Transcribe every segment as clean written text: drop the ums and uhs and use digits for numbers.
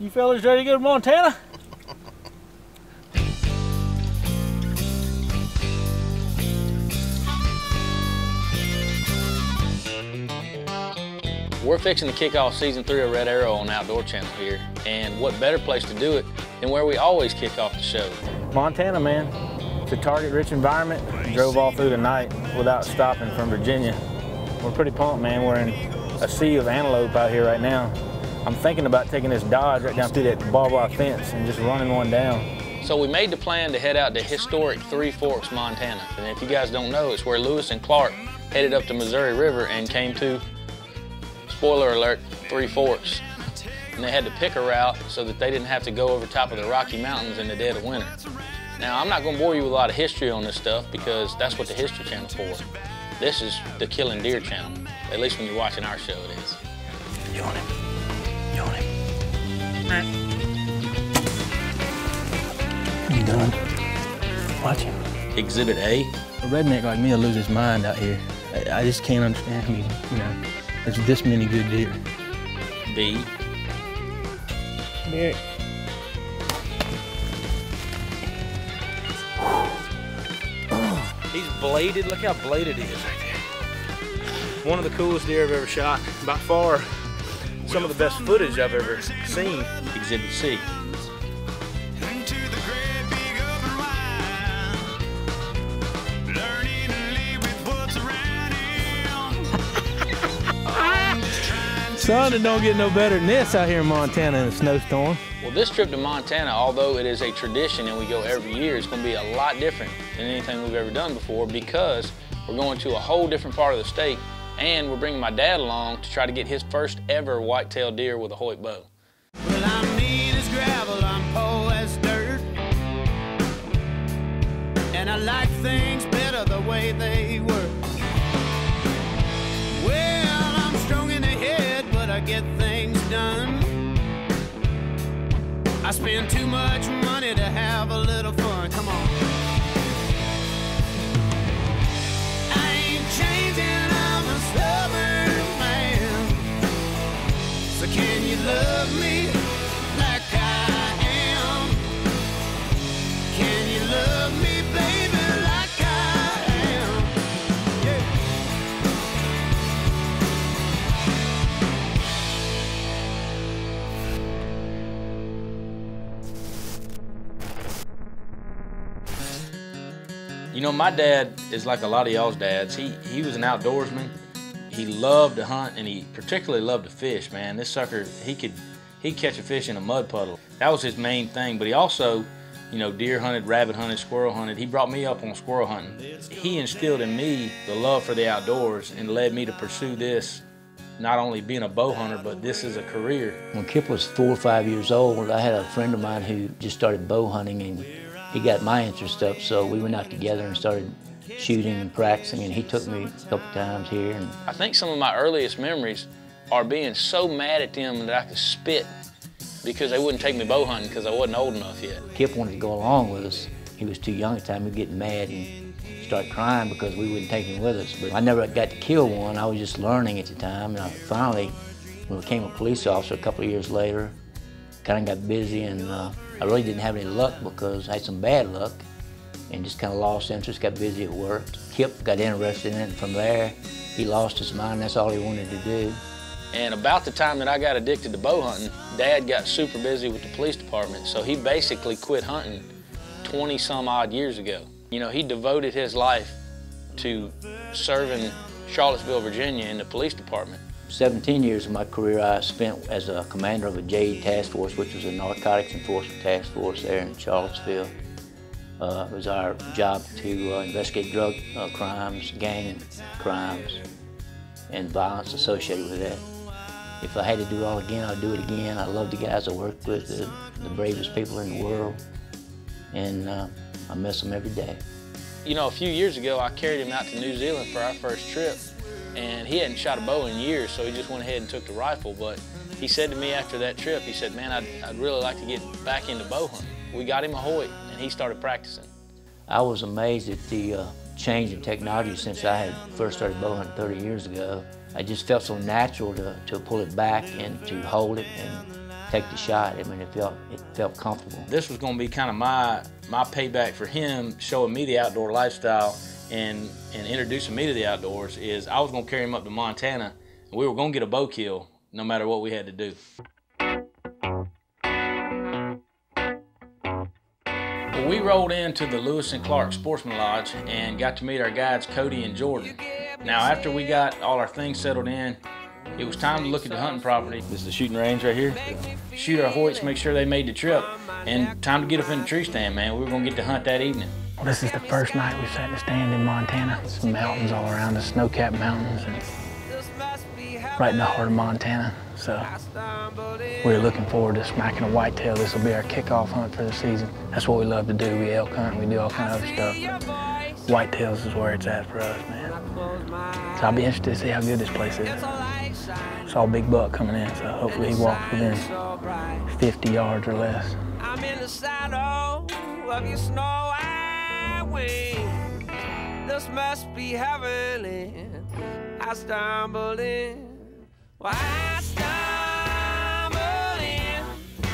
You fellas ready to go to Montana? We're fixing to kick off season 3 of Red Arrow on Outdoor Channel here. And what better place to do it than where we always kick off the show. Montana, man. It's a target-rich environment. We drove all through the night without stopping from Virginia. We're pretty pumped, man. We're in a sea of antelope out here right now. I'm thinking about taking this Dodge right down through that barbed wire fence and just running one down. So we made the plan to head out to historic Three Forks, Montana. And if you guys don't know, it's where Lewis and Clark headed up the Missouri River and came to, spoiler alert, Three Forks. And they had to pick a route so that they didn't have to go over top of the Rocky Mountains in the dead of winter. Now, I'm not going to bore you with a lot of history on this stuff because that's what the History Channel's for. This is the Killing Deer Channel. At least when you're watching our show, it is. You on it? You done? Watch him. Exhibit A. A redneck like me will lose his mind out here. I just can't understand. I mean, you know, there's this many good deer. B. Bear. He's bladed. Look how bladed he is right there. One of the coolest deer I've ever shot, by far. Some of the best footage I've ever seen. Exhibit C. Son, it don't get no better than this out here in Montana in a snowstorm. Well, this trip to Montana, although it is a tradition and we go every year, it's going to be a lot different than anything we've ever done before because we're going to a whole different part of the state. And we're bringing my dad along to try to get his first ever whitetail deer with a Hoyt bow. Well, I'm mean as gravel, I'm poor as dirt. And I like things better the way they were. Well, I'm strong in the head, but I get things done. I spend too much money to have a little fun. Come on. I ain't changing. So can you love me like I am? Can you love me, baby, like I am? Yeah. You know, my dad is like a lot of y'all's dads. He was an outdoorsman. He loved to hunt, and he particularly loved to fish, man. This sucker, he'd catch a fish in a mud puddle. That was his main thing, but he also, you know, deer hunted, rabbit hunted, squirrel hunted. He brought me up on squirrel hunting. He instilled in me the love for the outdoors and led me to pursue this, not only being a bow hunter, but this is a career. When Kip was 4 or 5 years old, I had a friend of mine who just started bow hunting, and he got my interest up, so we went out together and started shooting and practicing, and he took me a couple times here. And I think some of my earliest memories are being so mad at them that I could spit because they wouldn't take me bow hunting because I wasn't old enough yet. Kip wanted to go along with us. He was too young at the time. He'd get mad and start crying because we wouldn't take him with us. But I never got to kill one. I was just learning at the time, and I finally, when I became a police officer a couple of years later, kind of got busy, and I really didn't have any luck because I had some bad luck. And just kind of lost interest, got busy at work. Kip got interested in it, and from there, he lost his mind. That's all he wanted to do. And about the time that I got addicted to bow hunting, Dad got super busy with the police department, so he basically quit hunting 20-some-odd years ago. You know, he devoted his life to serving Charlottesville, Virginia in the police department. 17 years of my career I spent as a commander of a JE task force, which was a narcotics enforcement task force there in Charlottesville. It was our job to investigate drug crimes, gang crimes, and violence associated with that. If I had to do it all again, I'd do it again. I love the guys I worked with, the bravest people in the world, and I miss them every day. You know, a few years ago, I carried him out to New Zealand for our first trip, and he hadn't shot a bow in years, so he just went ahead and took the rifle. But he said to me after that trip, he said, man, I'd really like to get back into bow hunting. We got him a Hoyt. He started practicing. I was amazed at the change in technology since I had first started bow hunting 30 years ago. I just felt so natural to pull it back and to hold it and take the shot. I mean, it felt comfortable. This was going to be kind of my payback for him showing me the outdoor lifestyle and introducing me to the outdoors. Is I was going to carry him up to Montana, and we were going to get a bow kill no matter what we had to do. We rolled into the Lewis and Clark Sportsman Lodge and got to meet our guides, Cody and Jordan. Now, after we got all our things settled in, it was time to look at the hunting property. This is the shooting range right here. Shoot our Hoyts, make sure they made the trip, and time to get up in the tree stand, man. We were gonna get to hunt that evening. Well, this is the first night we've sat in the stand in Montana. It's mountains all around us, snow-capped mountains, and right in the heart of Montana. So we're looking forward to smacking a whitetail. This will be our kickoff hunt for the season. That's what we love to do. We elk hunt, we do all kind of other stuff. Whitetails is where it's at for us, man. So I'll be interested to see how good this place is. Saw a big buck coming in, so hopefully he walks within 50 yards or less. I'm in the saddle of your snow wings. This must be heavenly. I stumbled in. Why I stumble in.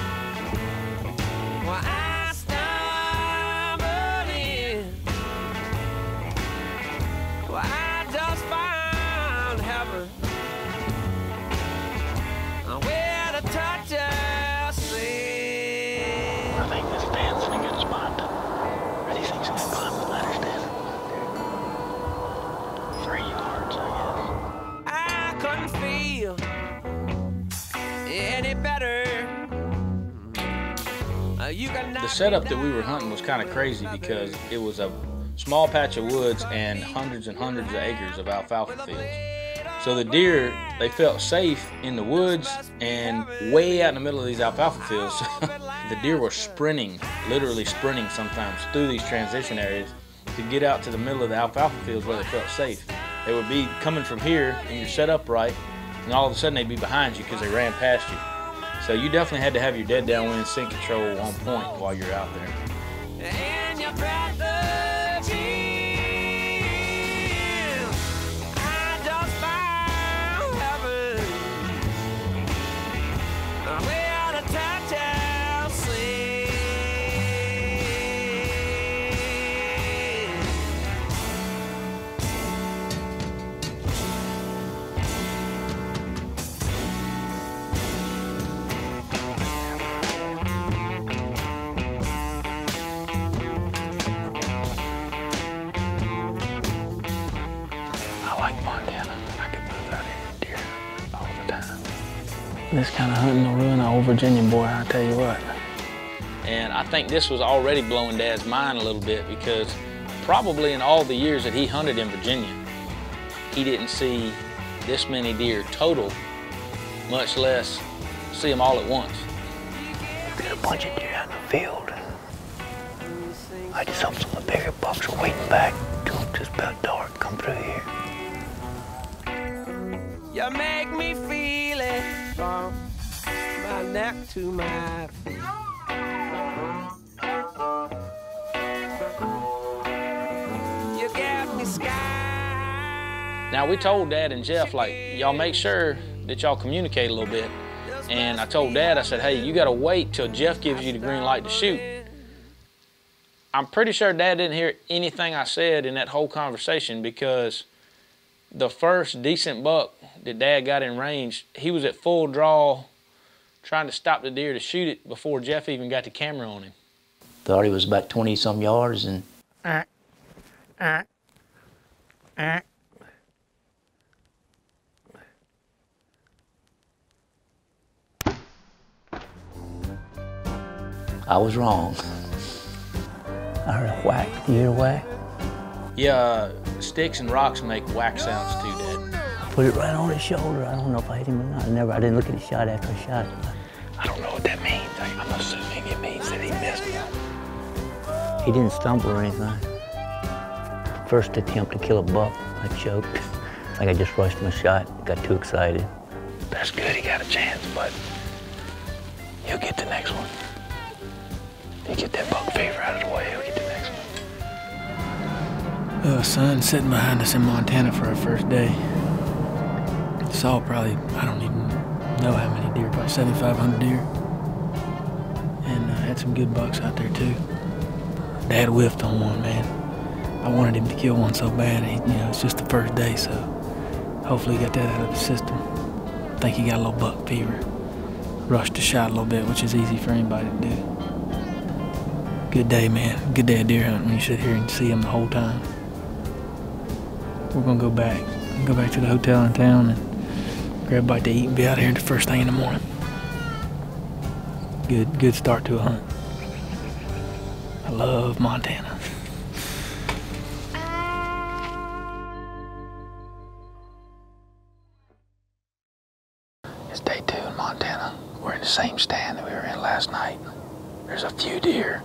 Why I stumble in. Why I just found heaven. I'm where the touch us see. I think this band's in a good spot. Are these things gonna climb the ladder stand? 3 yards, I guess. I couldn't feel any better. The setup that we were hunting was kind of crazy because it was a small patch of woods and hundreds of acres of alfalfa fields. So the deer, they felt safe in the woods and way out in the middle of these alfalfa fields. The deer were sprinting, literally sprinting sometimes through these transition areas to get out to the middle of the alfalfa fields where they felt safe. They would be coming from here and you're set up right, and all of a sudden they'd be behind you because they ran past you. So you definitely had to have your dead down wind scent control on point while you're out there. And your breath of you, I just found heaven. Where the touch this kind of hunting will ruin an old Virginia boy, I tell you what. And I think this was already blowing Dad's mind a little bit because probably in all the years that he hunted in Virginia, he didn't see this many deer total, much less see them all at once. There's a bunch of deer out in the field. I just hope some of the bigger bucks are waiting back till just about dark come through here. You make me feel it from my neck to my feet. You got me sky. Now we told Dad and Jeff, like, y'all make sure that y'all communicate a little bit. And I told Dad, I said, hey, you gotta wait till Jeff gives you the green light to shoot. I'm pretty sure Dad didn't hear anything I said in that whole conversation because the first decent buck that Dad got in range, he was at full draw trying to stop the deer to shoot it before Jeff even got the camera on him. Thought he was about 20-some yards and... I was wrong. I heard a whack. You hear a whack? Yeah, sticks and rocks make whack sounds too, Dad. Put it right on his shoulder. I don't know if I hit him or not. I didn't look at his shot after I shot him. I don't know what that means. I'm assuming it means that he missed him. He didn't stumble or anything. First attempt to kill a buck, I choked. I think I just rushed my shot, got too excited. That's good, he got a chance, but he'll get the next one. He'll get that buck fever out of the way, he'll get the next one. Sun sitting behind us in Montana for our first day. Saw probably, I don't even know how many deer, probably 7,500 deer. had some good bucks out there too. Dad whiffed on one, man. I wanted him to kill one so bad. He, you know, it's just the first day, so hopefully he got that out of his system. I think he got a little buck fever. Rushed the shot a little bit, which is easy for anybody to do. Good day, man. Good day of deer hunting when you sit here and see him the whole time. We're gonna go back to the hotel in town and grab a bite to eat and be out here the first thing in the morning. Good start to a hunt. I love Montana. It's day two in Montana. We're in the same stand that we were in last night. There's a few deer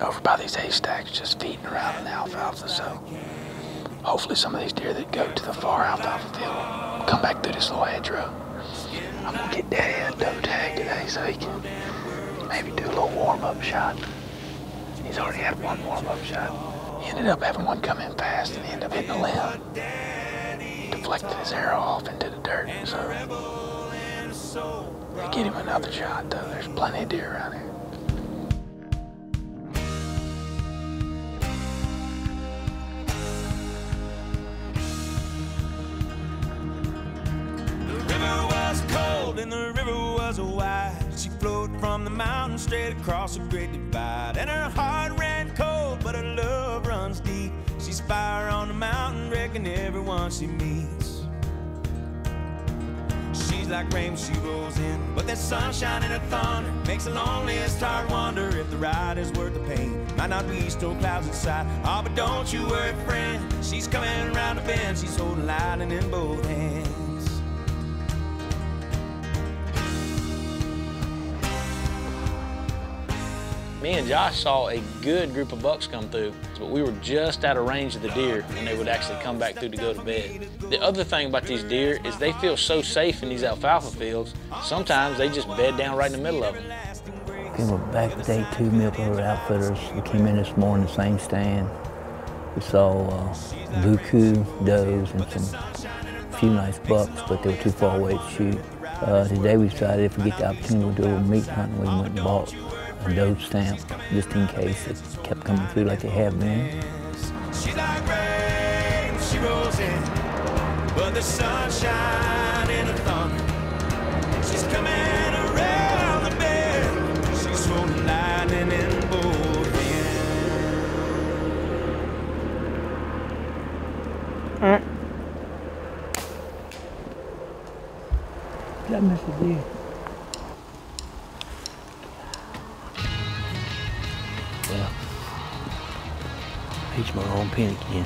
over by these haystacks just feeding around in the alfalfa, so hopefully some of these deer that go to the far alfalfa field come back through this little hedgerow. I'm gonna get Daddy a doe tag today so he can maybe do a little warm-up shot. He's already had one warm-up shot. He ended up having one come in fast and he ended up hitting a limb. Deflected his arrow off into the dirt, so they get him another shot though. There's plenty of deer around here. She flowed from the mountain straight across a great divide, and her heart ran cold, but her love runs deep. She's fire on the mountain, wrecking everyone she meets. She's like rain when she rolls in, but that sunshine and a thunder makes the loneliest heart wonder if the ride is worth the pain. Might not be still clouds inside, oh, but don't you worry, friend. She's coming around the bend, she's holding lightning in both hands. Me and Josh saw a good group of bucks come through, but we were just out of range of the deer when they would actually come back through to go to bed. The other thing about these deer is they feel so safe in these alfalfa fields, sometimes they just bed down right in the middle of them. We were back at day two, Miple Outfitters. We came in this morning, the same stand. We saw buku does and some few nice bucks, but they were too far away to shoot. Today we decided if we get the opportunity to do a meat hunt, we went and bought a doe stamp, just in case it kept coming through like they have been. She like rain, she rolls in, but the sunshine and the thunder. She's coming around the bend, she's holding lightning in both ends. All right. That must have been. Peach my own pin again.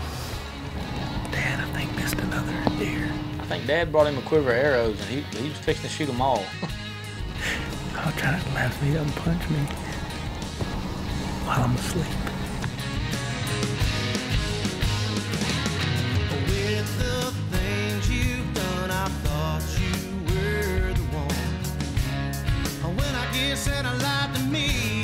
Dad, I think missed another deer. I think Dad brought him a quiver of arrows and he was fixing to shoot them all. I'll try to laugh me up and punch me while I'm asleep. With the things you've done, I thought you were the one. When I guess that I lied to me.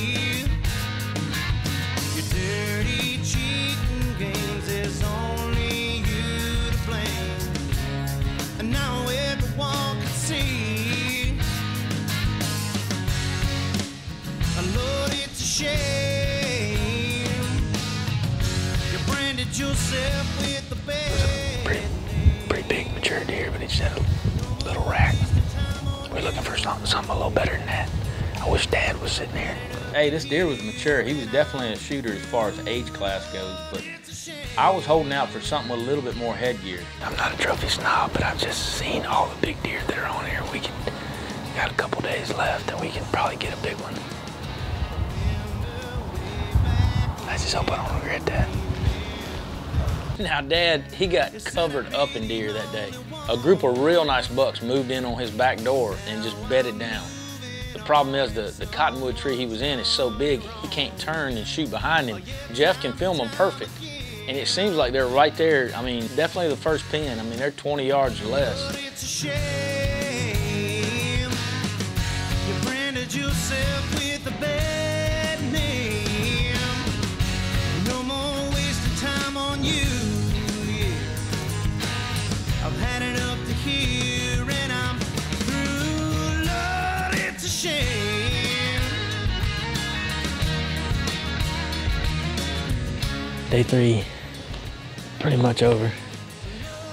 Something a little better than that. I wish Dad was sitting there. Hey, this deer was mature. He was definitely a shooter as far as age class goes, but I was holding out for something with a little bit more headgear. I'm not a trophy snob, but I've just seen all the big deer that are on here. We got a couple days left, and we can probably get a big one. I just hope I don't regret that. Now, Dad, he got covered up in deer that day. A group of real nice bucks moved in on his back door and just bedded down. The problem is the cottonwood tree he was in is so big, he can't turn and shoot behind him. Jeff can film them perfect. And it seems like they're right there. I mean, definitely the first pin. I mean, they're 20 yards or less. It's a shame you branded yourself with the bad name. No more wasting time on you. I've had it up to here and I'm through, Lord, it's a shame. Day three, pretty much over.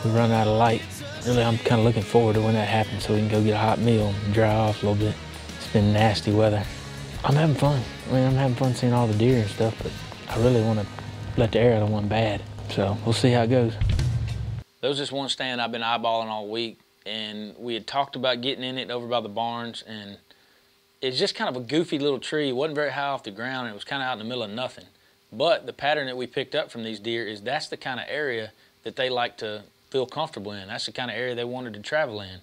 We run out of light. Really, I'm kind of looking forward to when that happens so we can go get a hot meal and dry off a little bit. It's been nasty weather. I'm having fun. I mean, I'm having fun seeing all the deer and stuff, but I really want to let the air out of one bad. So we'll see how it goes. There was this one stand I've been eyeballing all week, and we had talked about getting in it over by the barns, and it's just kind of a goofy little tree. It wasn't very high off the ground, and it was kind of out in the middle of nothing. But the pattern that we picked up from these deer is that's the kind of area that they like to feel comfortable in. That's the kind of area they wanted to travel in.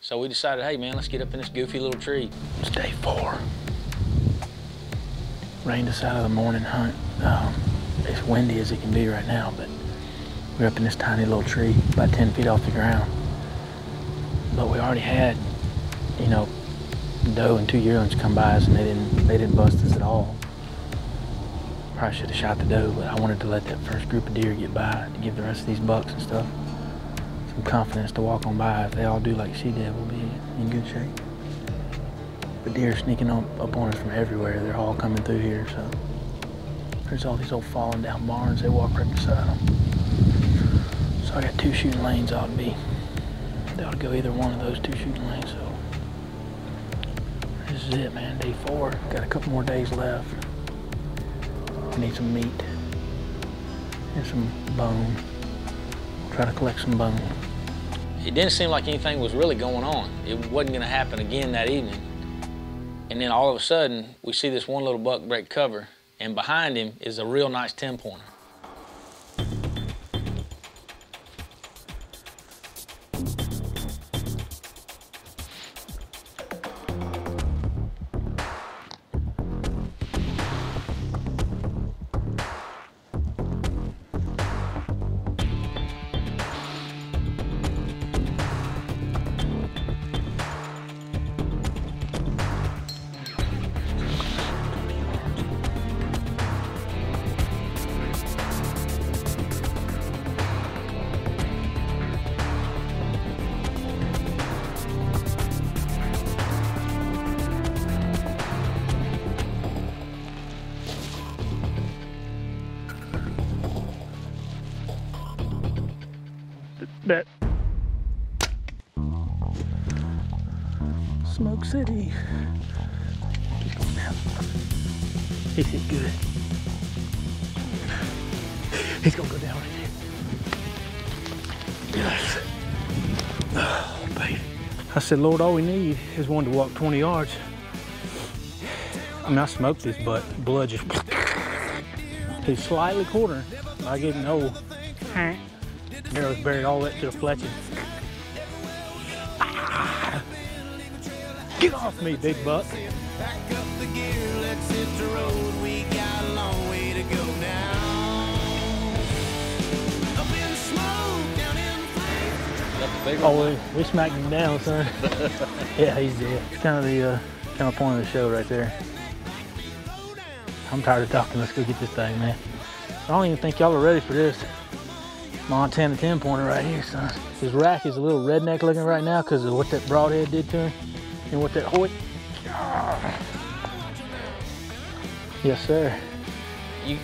So we decided, hey man, let's get up in this goofy little tree. It's day four. Rained us out of the morning hunt. It's windy as it can be right now, but we're up in this tiny little tree about 10 feet off the ground. But we already had, you know, doe and two yearlings come by us, and they didn't bust us at all. Probably should have shot the doe, but I wanted to let that first group of deer get by to give the rest of these bucks and stuff some confidence to walk on by. If they all do like she did, we'll be in good shape. The deer are sneaking up on us from everywhere. They're all coming through here, so. There's all these old falling down barns. They walk right beside them. So I got two shooting lanes ought to be. They ought to go either one of those two shooting lanes, so. This is it, man, day four. Got a couple more days left. We need some meat and some bone. We'll try to collect some bone. It didn't seem like anything was really going on. It wasn't gonna happen again that evening. And then all of a sudden, we see this one little buck break cover, and behind him is a real nice 10-pointer. Smoke City. Keep going down. This is good. He's gonna go down right here. Yes. Oh, baby. I said, Lord, all we need is one to walk 20 yards. I mean, I smoked this, but blood just. He's slightly cornered. I gave him the old. Arrow's buried all the way to the fletching. Ah. Get off me, big buck. Back up the gear, let's hit the road. We got a long way to go down. Up in smoke, down in flames. Oh, we smacked him down, son. Yeah, he's dead. It's kind of the point of the show right there. I'm tired of talking. Let's go get this thing, man. I don't even think y'all are ready for this. Montana 10-pointer right here, son. His rack is a little redneck looking right now because of what that broadhead did to him and what that Hoyt. Yes, sir.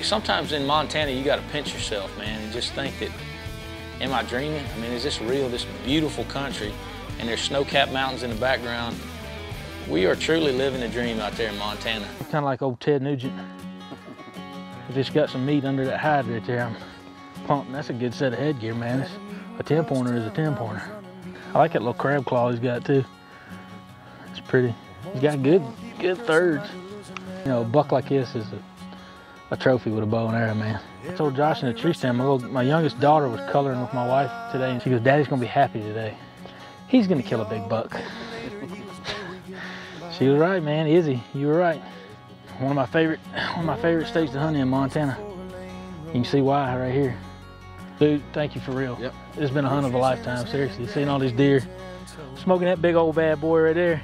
Sometimes in Montana, you got to pinch yourself, man, and just think that, am I dreaming? I mean, is this real? This beautiful country, and there's snow-capped mountains in the background. We are truly living a dream out there in Montana. Kind of like old Ted Nugent. If it's got some meat under that hide right there, I'm pumping. That's a good set of headgear, man. It's, a 10-pointer is a 10-pointer. I like that little crab claw he's got too. It's pretty. He's got good thirds. You know, a buck like this is a trophy with a bow and arrow, man. I told Josh in the tree stand, my youngest daughter was coloring with my wife today, and she goes, Daddy's gonna be happy today. He's gonna kill a big buck. She was right, man. Izzy, you were right. One of my favorite states to hunt in, Montana. You can see why right here. Dude, thank you for real. Yep. It's been a hunt of a lifetime, seriously. Seeing all these deer, smoking that big old bad boy right there.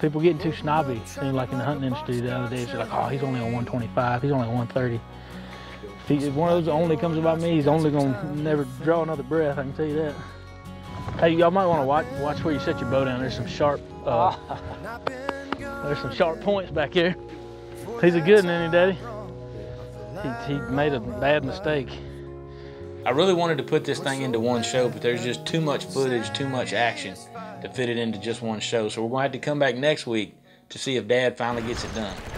People getting too snobby. And like in the hunting industry the other day, they're like, oh, he's only on 125, he's only on 130. If one of those only comes about me, he's only gonna never draw another breath, I can tell you that. Hey, y'all might wanna watch where you set your bow down. There's some sharp, there's some sharp points back here. He's a good one, ain't he, Daddy? He made a bad mistake. I really wanted to put this thing into one show, but there's just too much footage, too much action to fit it into just one show. So we're going to have to come back next week to see if Dad finally gets it done.